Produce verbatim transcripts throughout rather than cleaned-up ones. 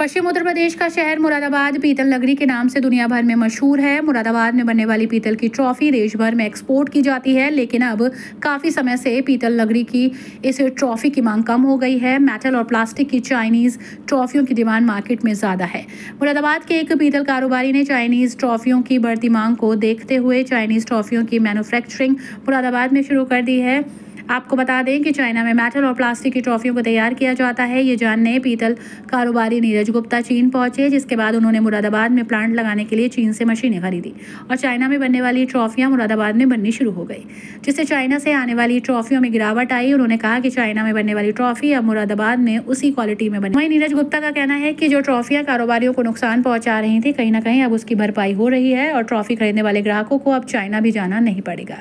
पश्चिम उत्तर प्रदेश का शहर मुरादाबाद पीतल नगरी के नाम से दुनिया भर में मशहूर है। मुरादाबाद में बनने वाली पीतल की ट्रॉफी देश भर में एक्सपोर्ट की जाती है, लेकिन अब काफ़ी समय से पीतल नगरी की इस ट्रॉफी की मांग कम हो गई है। मेटल और प्लास्टिक की चाइनीज़ ट्रॉफियों की डिमांड मार्केट में ज़्यादा है। मुरादाबाद के एक पीतल कारोबारी ने चाइनीज़ ट्रॉफियों की बढ़ती मांग को देखते हुए चाइनीज़ ट्रॉफियों की मैन्युफैक्चरिंग मुरादाबाद में शुरू कर दी है। आपको बता दें कि चाइना में मेटल और प्लास्टिक की ट्रॉफियों को तैयार किया जाता है। ये जानने पीतल कारोबारी नीरज गुप्ता चीन पहुंचे, जिसके बाद उन्होंने मुरादाबाद में प्लांट लगाने के लिए चीन से मशीनें खरीदी और चाइना में बनने वाली ट्रॉफियां मुरादाबाद में बननी शुरू हो गई, जिससे चाइना से आने वाली ट्रॉफियों में गिरावट आई। उन्होंने कहा कि चाइना में बनने वाली ट्रॉफी अब मुरादाबाद में उसी क्वालिटी में बनी। वहीं नीरज गुप्ता का कहना है कि जो ट्रॉफियाँ कारोबारियों को नुकसान पहुँचा रही थी, कहीं ना कहीं अब उसकी भरपाई हो रही है और ट्रॉफी खरीदने वाले ग्राहकों को अब चाइना भी जाना नहीं पड़ेगा,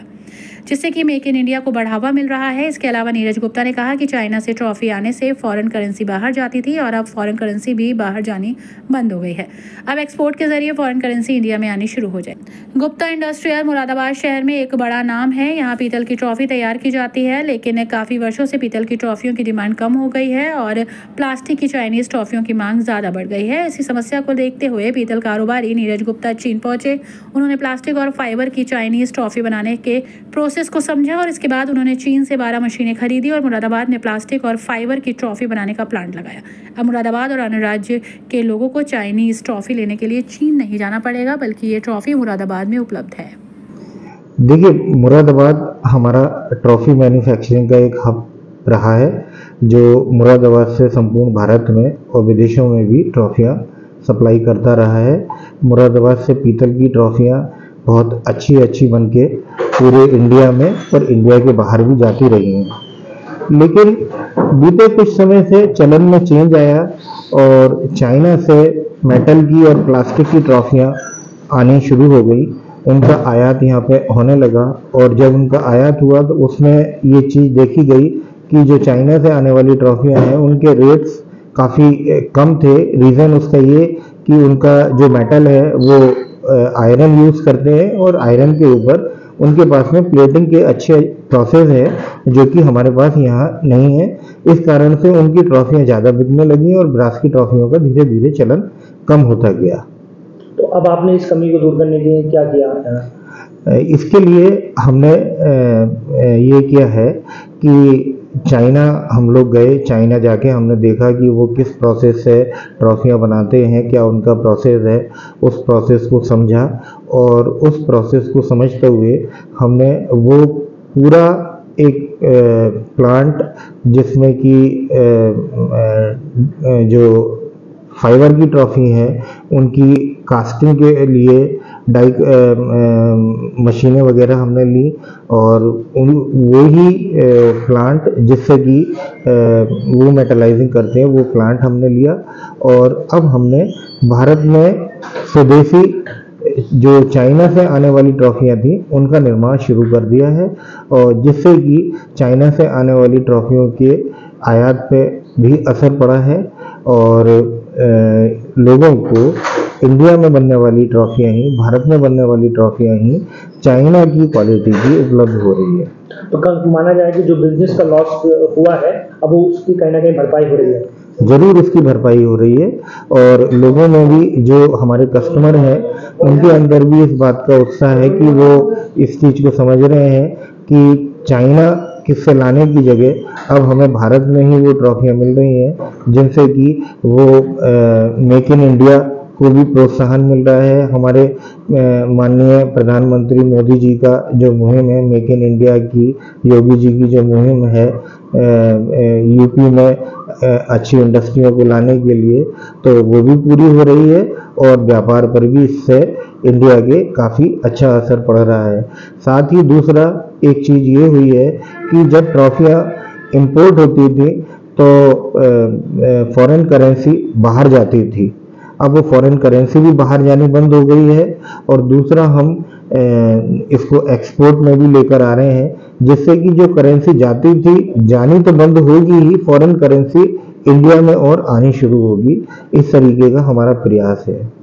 जिससे कि मेक इन इंडिया को बढ़ावा मिल रहा है। इसके अलावा नीरज गुप्ता ने कहा कि चाइना से ट्रॉफी आने से फॉरेन करेंसी बाहर जाती थी और अब फॉरेन करेंसी भी बाहर जानी बंद हो गई है। अब एक्सपोर्ट के जरिए फॉरेन करेंसी इंडिया में आनी शुरू हो जाए। गुप्ता इंडस्ट्रियल मुरादाबाद शहर में एक बड़ा नाम है। यहाँ पीतल की ट्रॉफी तैयार की जाती है, लेकिन काफ़ी वर्षों से पीतल की ट्रॉफियों की डिमांड कम हो गई है और प्लास्टिक की चाइनीज़ ट्रॉफियों की मांग ज़्यादा बढ़ गई है। इसी समस्या को देखते हुए पीतल कारोबारी नीरज गुप्ता चीन पहुँचे। उन्होंने प्लास्टिक और फाइबर की चाइनीज़ ट्रॉफी बनाने के प्रोसेस को समझा और इसके बाद उन्होंने चीन से बारह मशीनें खरीदी और मुरादाबाद में प्लास्टिक और फाइबर की ट्रॉफी बनाने का प्लांट लगाया। अब मुरादाबाद और अन्य राज्य के लोगों को चाइनीज ट्रॉफी लेने के लिए चीन नहीं जाना पड़ेगा, बल्कि ये ट्रॉफी मुरादाबाद में उपलब्ध है। देखिए, मुरादाबाद हमारा ट्रॉफी मैन्युफैक्चरिंग का एक हब रहा है, जो मुरादाबाद से संपूर्ण भारत में और विदेशों में भी ट्रॉफियाँ सप्लाई करता रहा है। मुरादाबाद से पीतल की ट्रॉफियाँ बहुत अच्छी अच्छी बन के पूरे इंडिया में और इंडिया के बाहर भी जाती रही हैं, लेकिन बीते कुछ समय से चलन में चेंज आया और चाइना से मेटल की और प्लास्टिक की ट्रॉफियाँ आनी शुरू हो गई। उनका आयात यहाँ पे होने लगा और जब उनका आयात हुआ तो उसमें ये चीज़ देखी गई कि जो चाइना से आने वाली ट्रॉफियाँ हैं उनके रेट्स काफ़ी कम थे। रीज़न उसका ये कि उनका जो मेटल है वो आयरन यूज़ करते हैं और आयरन के ऊपर उनके पास में प्लेटिंग के अच्छे प्रोसेस है, जो कि हमारे पास यहाँ नहीं है। इस कारण से उनकी ट्रॉफियाँ ज़्यादा बिकने लगी और ब्रास की ट्रॉफियों का धीरे धीरे चलन कम होता गया। तो अब आपने इस कमी को दूर करने के लिए क्या किया? इसके लिए हमने ये किया है कि चाइना हम लोग गए, चाइना जाके हमने देखा कि वो किस प्रोसेस से ट्रॉफियाँ बनाते हैं, क्या उनका प्रोसेस है। उस प्रोसेस को समझा और उस प्रोसेस को समझते हुए हमने वो पूरा एक प्लांट जिसमें कि जो फाइबर की ट्रॉफी है उनकी कास्टिंग के लिए डाई मशीनें वगैरह हमने ली और उन वही प्लांट जिससे कि वो मेटलाइजिंग करते हैं वो प्लांट हमने लिया और अब हमने भारत में स्वदेशी जो चाइना से आने वाली ट्रॉफियां थी उनका निर्माण शुरू कर दिया है और जिससे कि चाइना से आने वाली ट्रॉफियों के आयात पे भी असर पड़ा है और लोगों को इंडिया में बनने वाली ट्रॉफियाँ ही, भारत में बनने वाली ट्रॉफियाँ ही चाइना की क्वालिटी की उपलब्ध हो रही है। तो कल माना जाए कि जो बिजनेस का लॉस हुआ है अब वो उसकी कहीं ना कहीं भरपाई हो रही है। ज़रूर उसकी भरपाई हो रही है और लोगों में भी, जो हमारे कस्टमर हैं उनके अंदर भी इस बात का उत्साह है कि वो इस चीज़ को समझ रहे हैं कि चाइना किससे लाने की जगह अब हमें भारत में ही वो ट्रॉफियाँ मिल रही हैं, जिनसे कि वो मेक इन इंडिया को भी प्रोत्साहन मिल रहा है। हमारे माननीय प्रधानमंत्री मोदी जी का जो मुहिम है मेक इन इंडिया की, योगी जी की जो मुहिम है यूपी में अच्छी इंडस्ट्रियों को लाने के लिए, तो वो भी पूरी हो रही है और व्यापार पर भी इससे इंडिया के काफ़ी अच्छा असर पड़ रहा है। साथ ही दूसरा एक चीज़ ये हुई है कि जब ट्रॉफियाँ इम्पोर्ट होती थी तो फॉरेन करेंसी बाहर जाती थी, अब वो फॉरेन करेंसी भी बाहर जानी बंद हो गई है और दूसरा हम इसको एक्सपोर्ट में भी लेकर आ रहे हैं, जिससे कि जो करेंसी जाती थी जानी तो बंद होगी ही, फॉरेन करेंसी इंडिया में और आनी शुरू होगी। इस तरीके का हमारा प्रयास है।